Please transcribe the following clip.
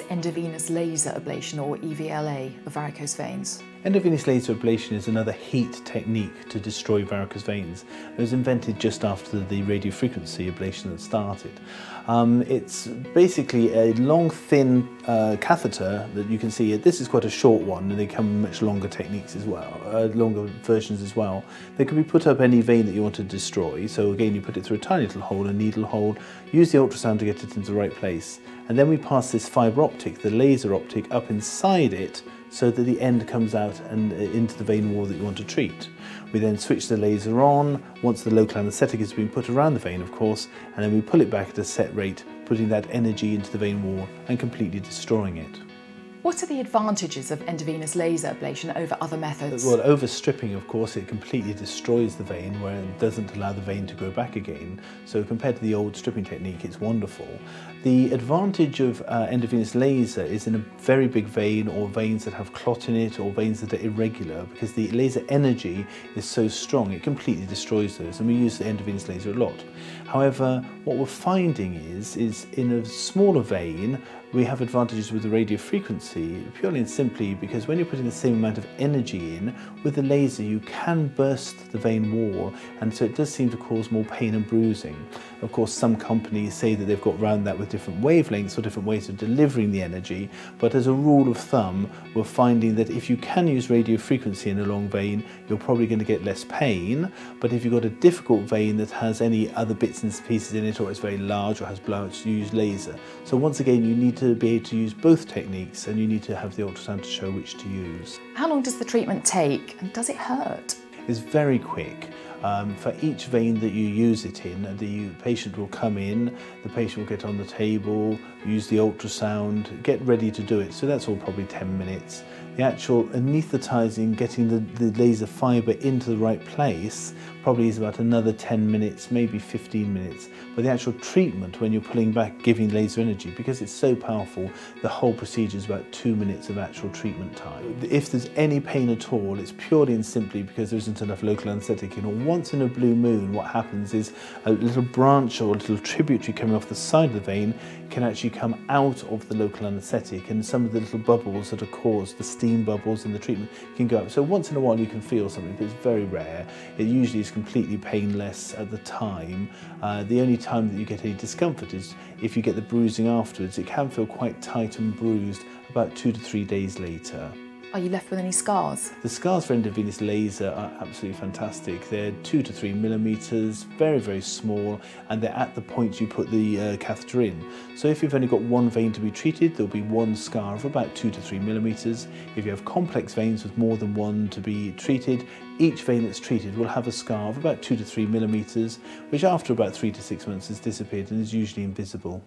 is endovenous laser ablation, or EVLA, of varicose veins? Endovenous laser ablation is another heat technique to destroy varicose veins. It was invented just after the radiofrequency ablation that started. It's basically a long, thin catheter that you can see. This is quite a short one, and they come much longer techniques as well, longer versions as well. They can be put up any vein that you want to destroy. So again, you put it through a tiny little hole, a needle hole, use the ultrasound to get it into the right place. And then we pass this fiber optic, the laser optic, up inside it, so that the end comes out and into the vein wall that you want to treat. We then switch the laser on once the local anaesthetic has been put around the vein, of course, and then we pull it back at a set rate, putting that energy into the vein wall and completely destroying it. What are the advantages of endovenous laser ablation over other methods? Well, overstripping, of course, it completely destroys the vein where it doesn't allow the vein to grow back again. So compared to the old stripping technique, it's wonderful. The advantage of endovenous laser is in a very big vein, or veins that have clot in it, or veins that are irregular, because the laser energy is so strong, it completely destroys those, and we use the endovenous laser a lot. However, what we're finding is in a smaller vein, we have advantages with the radiofrequency, purely and simply because when you're putting the same amount of energy in, with the laser you can burst the vein wall, and so it does seem to cause more pain and bruising. Of course, some companies say that they've got around that with different wavelengths or different ways of delivering the energy, but as a rule of thumb, we're finding that if you can use radio frequency in a long vein, you're probably going to get less pain, but if you've got a difficult vein that has any other bits and pieces in it, or it's very large or has blowouts, you use laser. So once again, you need to be able to use both techniques, and you need to have the ultrasound to show which to use. How long does the treatment take, and does it hurt? It's very quick. For each vein that you use it in, the patient will come in, the patient will get on the table, use the ultrasound, get ready to do it, so that's all probably 10 minutes. The actual anaesthetising, getting the laser fibre into the right place, probably is about another 10 minutes, maybe 15 minutes. But the actual treatment, when you're pulling back, giving laser energy, because it's so powerful, the whole procedure is about 2 minutes of actual treatment time. If there's any pain at all, it's purely and simply because there isn't enough local anaesthetic in all. Once in a blue moon, what happens is a little branch or a little tributary coming off the side of the vein can actually come out of the local anaesthetic, and some of the little bubbles that are caused, the steam bubbles in the treatment, can go up. So once in a while you can feel something, but it's very rare. It usually is completely painless at the time. The only time that you get any discomfort is if you get the bruising afterwards. It can feel quite tight and bruised about 2 to 3 days later. Are you left with any scars? The scars for endovenous laser are absolutely fantastic. They're 2 to 3 millimetres, very, very small, and they're at the point you put the catheter in. So if you've only got one vein to be treated, there'll be one scar of about 2 to 3 millimetres. If you have complex veins with more than one to be treated, each vein that's treated will have a scar of about 2 to 3 millimetres, which after about 3 to 6 months has disappeared and is usually invisible.